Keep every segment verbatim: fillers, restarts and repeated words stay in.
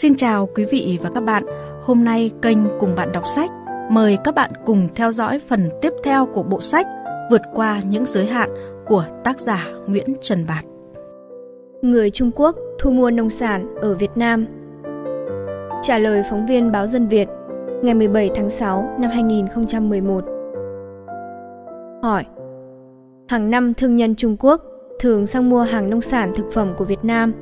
Xin chào quý vị và các bạn. Hôm nay kênh Cùng Bạn Đọc Sách mời các bạn cùng theo dõi phần tiếp theo của bộ sách Vượt qua những giới hạn của tác giả Nguyễn Trần Bạt. Người Trung Quốc thu mua nông sản ở Việt Nam. Trả lời phóng viên báo Dân Việt ngày mười bảy tháng sáu năm hai nghìn không trăm mười một. Hỏi: hàng năm thương nhân Trung Quốc thường sang mua hàng nông sản thực phẩm của Việt Nam,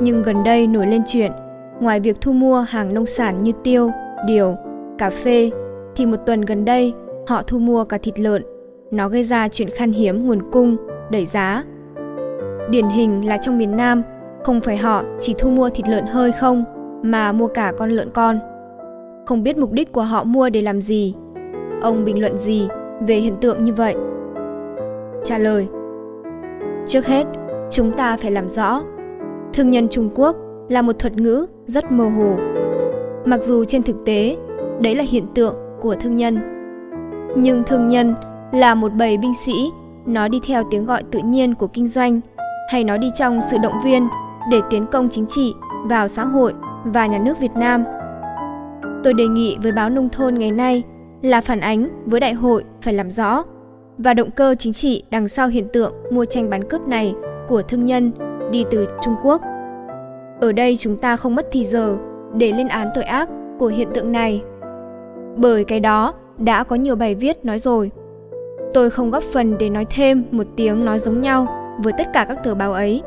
nhưng gần đây nổi lên chuyện ngoài việc thu mua hàng nông sản như tiêu, điều, cà phê thì một tuần gần đây họ thu mua cả thịt lợn. Nó gây ra chuyện khan hiếm nguồn cung, đẩy giá. Điển hình là trong miền Nam, không phải họ chỉ thu mua thịt lợn hơi không mà mua cả con lợn con. Không biết mục đích của họ mua để làm gì. Ông bình luận gì về hiện tượng như vậy? Trả lời: trước hết, chúng ta phải làm rõ thương nhân Trung Quốc là một thuật ngữ rất mơ hồ. Mặc dù trên thực tế, đấy là hiện tượng của thương nhân. Nhưng thương nhân là một bầy binh sĩ, nó đi theo tiếng gọi tự nhiên của kinh doanh, hay nó đi trong sự động viên để tiến công chính trị vào xã hội và nhà nước Việt Nam. Tôi đề nghị với báo Nông Thôn ngày nay là phản ánh với đại hội phải làm rõ và động cơ chính trị đằng sau hiện tượng mua tranh bán cướp này của thương nhân đi từ Trung Quốc. Ở đây chúng ta không mất thì giờ để lên án tội ác của hiện tượng này, bởi cái đó đã có nhiều bài viết nói rồi. Tôi không góp phần để nói thêm một tiếng nói giống nhau với tất cả các tờ báo ấy.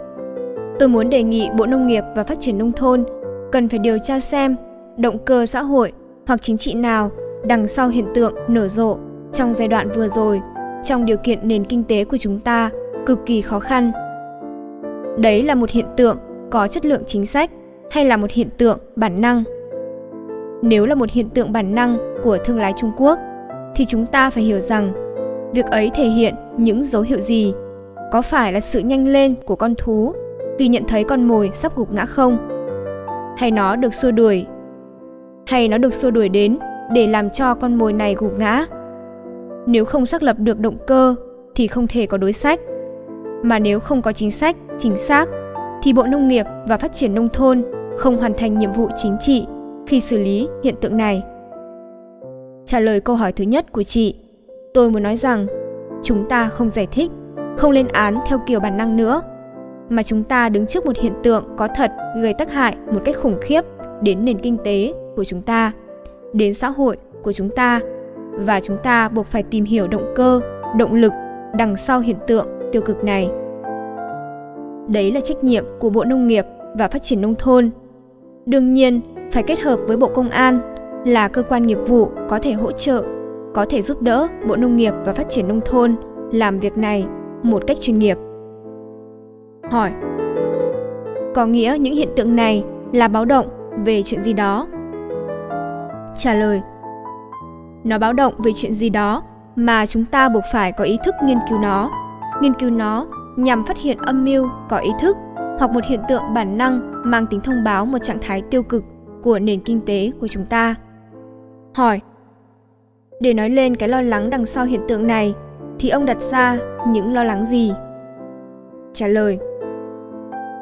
Tôi muốn đề nghị Bộ Nông nghiệp và Phát triển Nông thôn cần phải điều tra xem động cơ xã hội hoặc chính trị nào đằng sau hiện tượng nở rộ trong giai đoạn vừa rồi, trong điều kiện nền kinh tế của chúng ta cực kỳ khó khăn. Đấy là một hiện tượng có chất lượng chính sách hay là một hiện tượng bản năng? Nếu là một hiện tượng bản năng của thương lái Trung Quốc thì chúng ta phải hiểu rằng việc ấy thể hiện những dấu hiệu gì? Có phải là sự nhanh lên của con thú khi nhận thấy con mồi sắp gục ngã không? Hay nó được xua đuổi? Hay nó được xua đuổi đến để làm cho con mồi này gục ngã? Nếu không xác lập được động cơ thì không thể có đối sách. Mà nếu không có chính sách chính xác thì Bộ Nông nghiệp và Phát triển Nông thôn không hoàn thành nhiệm vụ chính trị khi xử lý hiện tượng này. Trả lời câu hỏi thứ nhất của chị, tôi muốn nói rằng chúng ta không giải thích, không lên án theo kiểu bản năng nữa, mà chúng ta đứng trước một hiện tượng có thật gây tác hại một cách khủng khiếp đến nền kinh tế của chúng ta, đến xã hội của chúng ta, và chúng ta buộc phải tìm hiểu động cơ, động lực đằng sau hiện tượng tiêu cực này. Đấy là trách nhiệm của Bộ Nông nghiệp và Phát triển Nông thôn. Đương nhiên, phải kết hợp với Bộ Công an là cơ quan nghiệp vụ có thể hỗ trợ, có thể giúp đỡ Bộ Nông nghiệp và Phát triển Nông thôn làm việc này một cách chuyên nghiệp. Hỏi: có nghĩa những hiện tượng này là báo động về chuyện gì đó? Trả lời: nó báo động về chuyện gì đó mà chúng ta buộc phải có ý thức nghiên cứu nó. Nghiên cứu nó nhằm phát hiện âm mưu có ý thức hoặc một hiện tượng bản năng mang tính thông báo một trạng thái tiêu cực của nền kinh tế của chúng ta. Hỏi: để nói lên cái lo lắng đằng sau hiện tượng này thì ông đặt ra những lo lắng gì? Trả lời: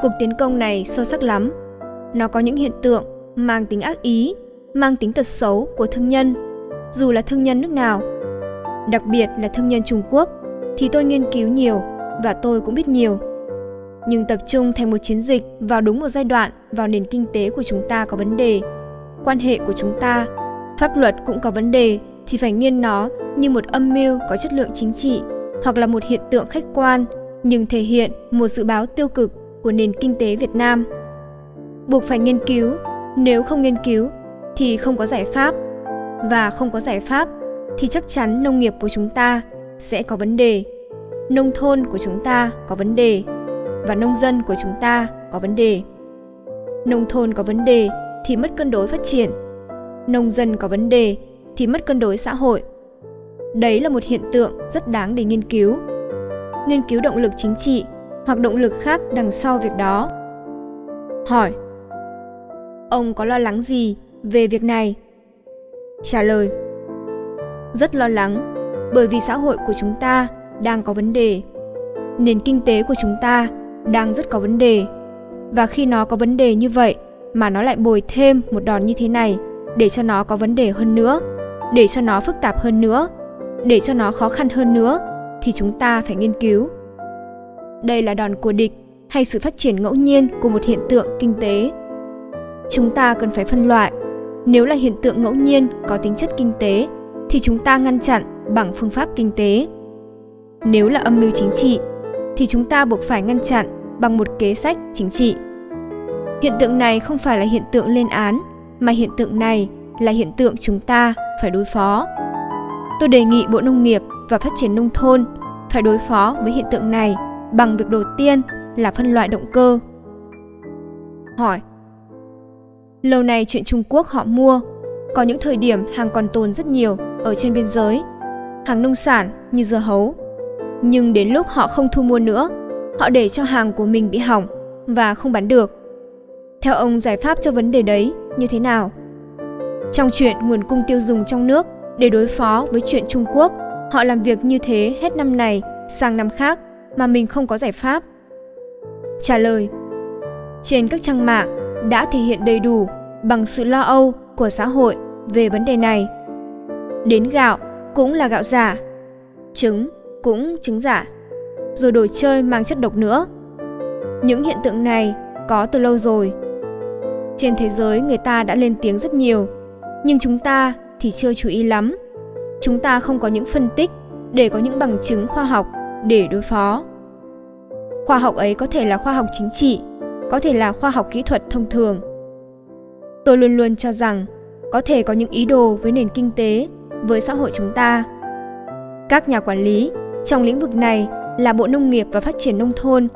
cuộc tiến công này sâu sắc lắm. Nó có những hiện tượng mang tính ác ý, mang tính tật xấu của thương nhân, dù là thương nhân nước nào, đặc biệt là thương nhân Trung Quốc thì tôi nghiên cứu nhiều và tôi cũng biết nhiều. Nhưng tập trung thành một chiến dịch vào đúng một giai đoạn, vào nền kinh tế của chúng ta có vấn đề, quan hệ của chúng ta, pháp luật cũng có vấn đề, thì phải nghiên nó như một âm mưu có chất lượng chính trị hoặc là một hiện tượng khách quan nhưng thể hiện một dự báo tiêu cực của nền kinh tế Việt Nam. Buộc phải nghiên cứu, nếu không nghiên cứu thì không có giải pháp, và không có giải pháp thì chắc chắn nông nghiệp của chúng ta sẽ có vấn đề, nông thôn của chúng ta có vấn đề và nông dân của chúng ta có vấn đề. Nông thôn có vấn đề thì mất cân đối phát triển, nông dân có vấn đề thì mất cân đối xã hội. Đấy là một hiện tượng rất đáng để nghiên cứu. Nghiên cứu động lực chính trị hoặc động lực khác đằng sau việc đó. Hỏi: ông có lo lắng gì về việc này? Trả lời: rất lo lắng, bởi vì xã hội của chúng ta đang có vấn đề, nền kinh tế của chúng ta đang rất có vấn đề. Và khi nó có vấn đề như vậy mà nó lại bồi thêm một đòn như thế này để cho nó có vấn đề hơn nữa, để cho nó phức tạp hơn nữa, để cho nó khó khăn hơn nữa, thì chúng ta phải nghiên cứu. Đây là đòn của địch hay sự phát triển ngẫu nhiên của một hiện tượng kinh tế. Chúng ta cần phải phân loại. Nếu là hiện tượng ngẫu nhiên có tính chất kinh tế thì chúng ta ngăn chặn bằng phương pháp kinh tế. Nếu là âm mưu chính trị thì chúng ta buộc phải ngăn chặn bằng một kế sách chính trị. Hiện tượng này không phải là hiện tượng lên án, mà hiện tượng này là hiện tượng chúng ta phải đối phó. Tôi đề nghị Bộ Nông nghiệp và Phát triển Nông thôn phải đối phó với hiện tượng này bằng việc đầu tiên là phân loại động cơ. Hỏi: lâu nay chuyện Trung Quốc họ mua, có những thời điểm hàng còn tồn rất nhiều ở trên biên giới, hàng nông sản như dưa hấu. Nhưng đến lúc họ không thu mua nữa, họ để cho hàng của mình bị hỏng và không bán được. Theo ông, giải pháp cho vấn đề đấy như thế nào? Trong chuyện nguồn cung tiêu dùng trong nước để đối phó với chuyện Trung Quốc, họ làm việc như thế hết năm này sang năm khác mà mình không có giải pháp. Trả lời: trên các trang mạng đã thể hiện đầy đủ bằng sự lo âu của xã hội về vấn đề này. Đến gạo cũng là gạo giả, trứng cũng trứng giả, rồi đồ chơi mang chất độc nữa. Những hiện tượng này có từ lâu rồi. Trên thế giới người ta đã lên tiếng rất nhiều, nhưng chúng ta thì chưa chú ý lắm. Chúng ta không có những phân tích để có những bằng chứng khoa học để đối phó. Khoa học ấy có thể là khoa học chính trị, có thể là khoa học kỹ thuật thông thường. Tôi luôn luôn cho rằng có thể có những ý đồ với nền kinh tế, với xã hội chúng ta. Các nhà quản lý trong lĩnh vực này là Bộ Nông nghiệp và Phát triển Nông thôn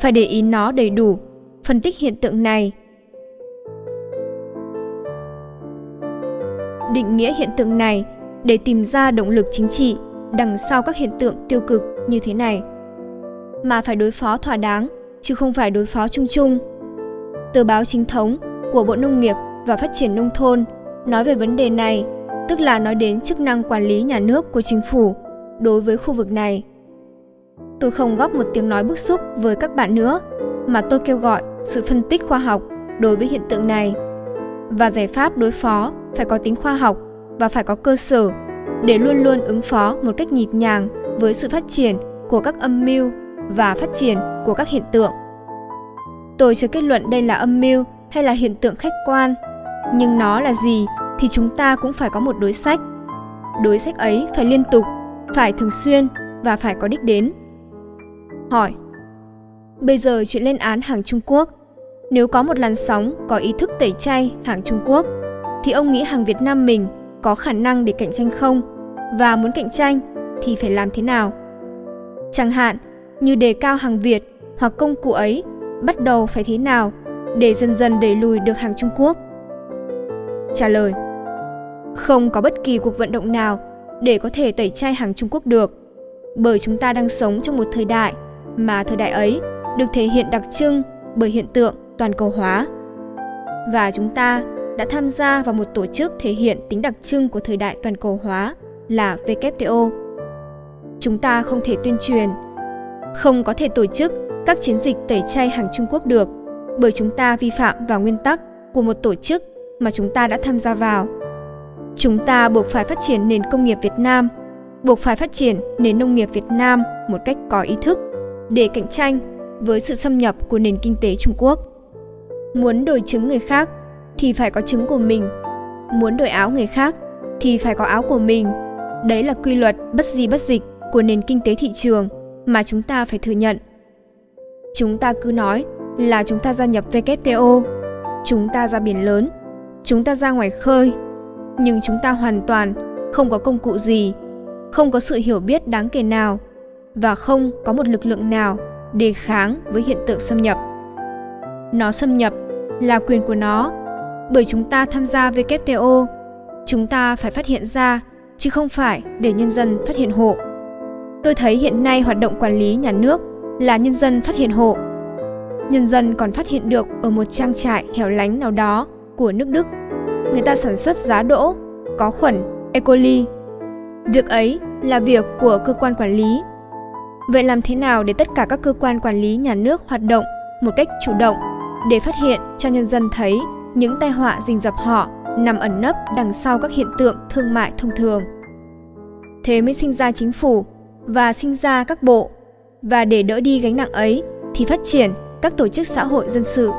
phải để ý nó đầy đủ, phân tích hiện tượng này. Định nghĩa hiện tượng này để tìm ra động lực chính trị đằng sau các hiện tượng tiêu cực như thế này. Mà phải đối phó thỏa đáng, chứ không phải đối phó chung chung. Tờ báo chính thống của Bộ Nông nghiệp và Phát triển Nông thôn nói về vấn đề này, tức là nói đến chức năng quản lý nhà nước của chính phủ đối với khu vực này. Tôi không góp một tiếng nói bức xúc với các bạn nữa, mà tôi kêu gọi sự phân tích khoa học đối với hiện tượng này. Và giải pháp đối phó phải có tính khoa học và phải có cơ sở để luôn luôn ứng phó một cách nhịp nhàng với sự phát triển của các âm mưu và phát triển của các hiện tượng. Tôi chưa kết luận đây là âm mưu hay là hiện tượng khách quan, nhưng nó là gì thì chúng ta cũng phải có một đối sách. Đối sách ấy phải liên tục, phải thường xuyên và phải có đích đến. Hỏi: bây giờ chuyện lên án hàng Trung Quốc, nếu có một làn sóng có ý thức tẩy chay hàng Trung Quốc, thì ông nghĩ hàng Việt Nam mình có khả năng để cạnh tranh không? Và muốn cạnh tranh thì phải làm thế nào? Chẳng hạn như đề cao hàng Việt hoặc công cụ ấy bắt đầu phải thế nào để dần dần đẩy lùi được hàng Trung Quốc? Trả lời: không có bất kỳ cuộc vận động nào để có thể tẩy chay hàng Trung Quốc được, bởi chúng ta đang sống trong một thời đại mà thời đại ấy được thể hiện đặc trưng bởi hiện tượng toàn cầu hóa. Và chúng ta đã tham gia vào một tổ chức thể hiện tính đặc trưng của thời đại toàn cầu hóa là W T O. Chúng ta không thể tuyên truyền, không có thể tổ chức các chiến dịch tẩy chay hàng Trung Quốc được, bởi chúng ta vi phạm vào nguyên tắc của một tổ chức mà chúng ta đã tham gia vào. Chúng ta buộc phải phát triển nền công nghiệp Việt Nam, buộc phải phát triển nền nông nghiệp Việt Nam một cách có ý thức để cạnh tranh với sự xâm nhập của nền kinh tế Trung Quốc. Muốn đổi trứng người khác thì phải có trứng của mình, muốn đổi áo người khác thì phải có áo của mình. Đấy là quy luật bất di bất dịch của nền kinh tế thị trường mà chúng ta phải thừa nhận. Chúng ta cứ nói là chúng ta gia nhập W T O, chúng ta ra biển lớn, chúng ta ra ngoài khơi, nhưng chúng ta hoàn toàn không có công cụ gì, không có sự hiểu biết đáng kể nào và không có một lực lượng nào đề kháng với hiện tượng xâm nhập. Nó xâm nhập là quyền của nó, bởi chúng ta tham gia W T O, chúng ta phải phát hiện ra chứ không phải để nhân dân phát hiện hộ. Tôi thấy hiện nay hoạt động quản lý nhà nước là nhân dân phát hiện hộ. Nhân dân còn phát hiện được ở một trang trại hẻo lánh nào đó của nước Đức. Người ta sản xuất giá đỗ, có khuẩn E coli. Việc ấy là việc của cơ quan quản lý. Vậy làm thế nào để tất cả các cơ quan quản lý nhà nước hoạt động một cách chủ động để phát hiện cho nhân dân thấy những tai họa rình rập họ nằm ẩn nấp đằng sau các hiện tượng thương mại thông thường. Thế mới sinh ra chính phủ và sinh ra các bộ, và để đỡ đi gánh nặng ấy thì phát triển các tổ chức xã hội dân sự.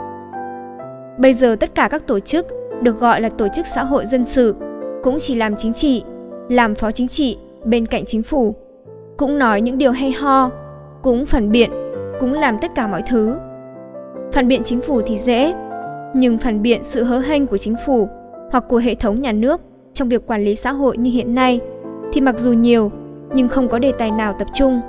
Bây giờ tất cả các tổ chức được gọi là tổ chức xã hội dân sự cũng chỉ làm chính trị, làm phó chính trị bên cạnh chính phủ, cũng nói những điều hay ho, cũng phản biện, cũng làm tất cả mọi thứ. Phản biện chính phủ thì dễ, nhưng phản biện sự hớ hênh của chính phủ hoặc của hệ thống nhà nước trong việc quản lý xã hội như hiện nay thì mặc dù nhiều nhưng không có đề tài nào tập trung.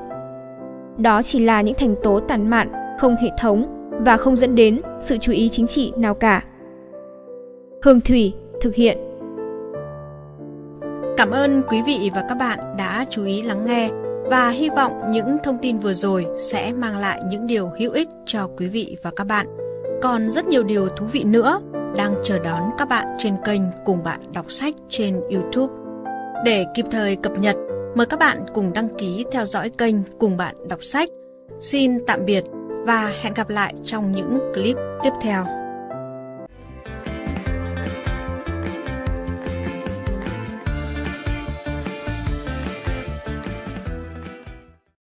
Đó chỉ là những thành tố tản mạn, không hệ thống và không dẫn đến sự chú ý chính trị nào cả. Hương Thủy thực hiện. Cảm ơn quý vị và các bạn đã chú ý lắng nghe và hy vọng những thông tin vừa rồi sẽ mang lại những điều hữu ích cho quý vị và các bạn. Còn rất nhiều điều thú vị nữa đang chờ đón các bạn trên kênh Cùng Bạn Đọc Sách trên YouTube. Để kịp thời cập nhật, mời các bạn cùng đăng ký theo dõi kênh Cùng Bạn Đọc Sách. Xin tạm biệt và hẹn gặp lại trong những clip tiếp theo.